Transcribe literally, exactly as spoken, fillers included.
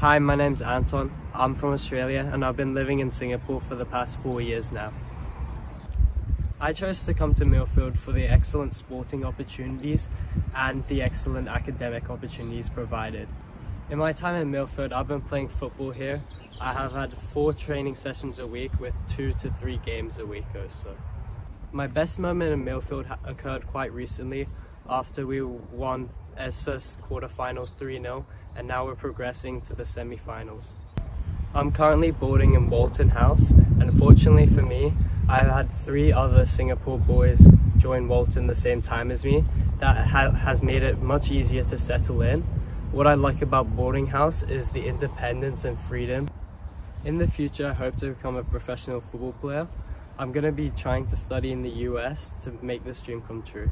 Hi, my name's Anton. I'm from Australia and I've been living in Singapore for the past four years now. I chose to come to Millfield for the excellent sporting opportunities and the excellent academic opportunities provided. In my time in Millfield, I've been playing football here. I have had four training sessions a week with two to three games a week or so. My best moment in Millfield occurred quite recently after we won S F S quarterfinals three nil, and now we're progressing to the semi-finals. I'm currently boarding in Walton House, and fortunately for me, I've had three other Singapore boys join Walton the same time as me. That ha has made it much easier to settle in. What I like about boarding house is the independence and freedom. In the future, I hope to become a professional football player. I'm going to be trying to study in the U S to make this dream come true.